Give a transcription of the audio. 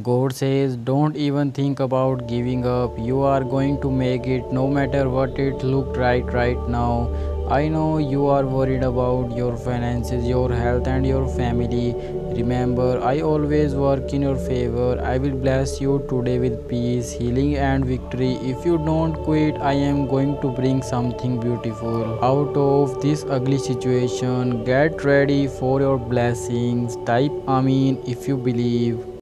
God says, don't even think about giving up. You are going to make it no matter what it looked like right now. I know you are worried about your finances, your health and your family. Remember, I always work in your favor. I will bless you today with peace, healing and victory. If you don't quit, I am going to bring something beautiful out of this ugly situation. Get ready for your blessings. Type Amin if you believe.